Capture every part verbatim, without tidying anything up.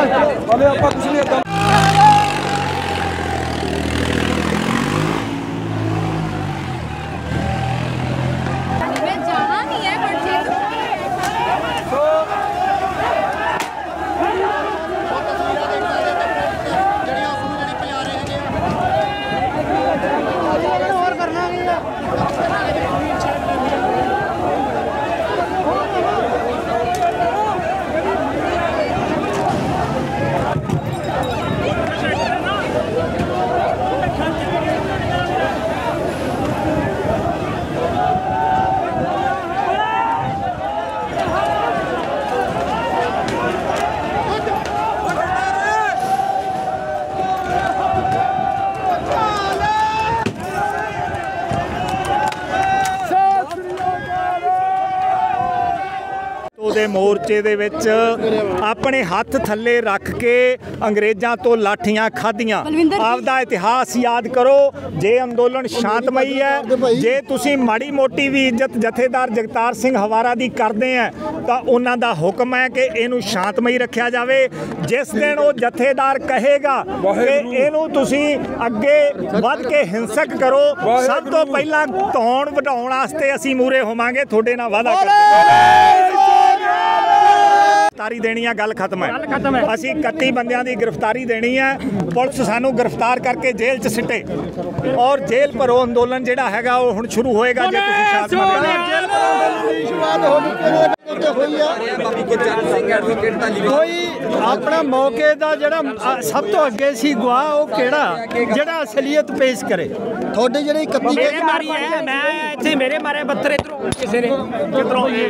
भले आप कुछ नहीं। मोर्चे दे विच अपने हथ थले रख के अंग्रेज़ों तो लाठियां खाधियां। आपदा इतिहास याद करो। जे अंदोलन शांतमई है, जे तुसी माड़ी मोटी भी इज्जत जथेदार जगतार सिंह हवारा दी करदे हैं तो उन्हां दा हुक्म है कि इहनूं शांतमई रखिया जावे। जिस दिन वो जथेदार कहेगा कि इहनूं तुसी अगे वध के हिंसक करो, सब तो पहला धौण वढाउण वास्ते असीं मूरे होवांगे, तुहाडे नाल वादा करदे। गिरफ्तारी देनी है, गल खत्म है। असी इकत्ती बंदियां दी गिरफ्तारी देनी है। पुलिस सानू गिरफ्तार करके जेल च सिटे और जेल भरो अंदोलन जिहड़ा हैगा वो हुण शुरू होएगा। जे तुसीं शांत कोई अपना मौके का जरा सब तो अगे सी गवाह वो केड़ा जरा असलियत पेश करे। थोड़े जरे इकत्ती मेरे मारी है, मैं इत्थे मेरे मारे बत्तर इधरों किसे ने किधरों ये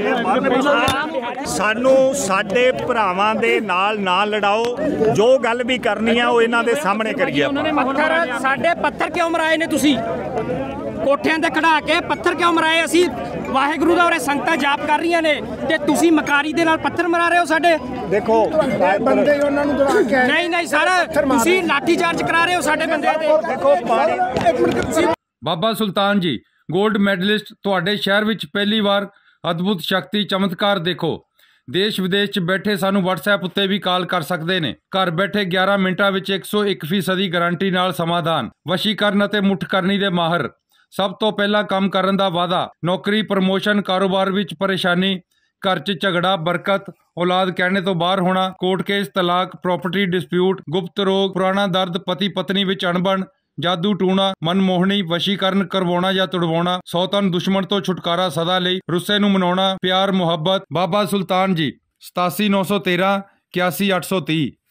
सानू साडे भरावां दे नाल ना लड़ाओ। जो गल भी करनी है वो इन्हां दे सामने करिए। पत्थर साडे पत्थर क्यों मराए ने तुसीं? कोठियां ते कढ़ा के पत्थर क्यों मराए? असीं वाहेगुरू का और संगतां जाप कर रही ने ते तुसी मकारी दे नाल पत्थर मरा रहे हो साडे। देखो बंदे उन्हां नूं दड़ा के नहीं नहीं सारा तुसी लाठी चार्ज करा रहे हो साडे बंदे दे। देखो पानी बाबा सुल्तान जी गोल्ड मेडलिस्ट तुहाडे शहर विच पहली बार। अद्भुत शक्ति चमत्कार देखो। देश विदेश बैठे सानू व्हाट्सएप उत्ते भी कॉल कर सकते हैं। घर बैठे ग्यारह मिनटां विच एक सौ एक फीसदी गारंटी नाल समाधान। वशीकरण अते मुठकरणी दे माहर। सब तो पहला काम करने का वादा। नौकरी प्रमोशन कारोबार विच परेशानी घर च झगड़ा बरकत औलाद कहने तो बाहर होना कोर्ट केस तलाक प्रॉपर्टी डिस्प्यूट गुप्त रोग पुराना दर्द पति पत्नी विच अणबण जादू टूना मनमोहनी वशीकरण करवाना या तुड़वाना सौतन दुश्मन तो छुटकारा सदा लई रुस्से नूं मनाउणा प्यार मुहब्बत। बाबा सुल्तान जी सतासी नौ सौ तेरह इक्यासी अठ सौ तीह।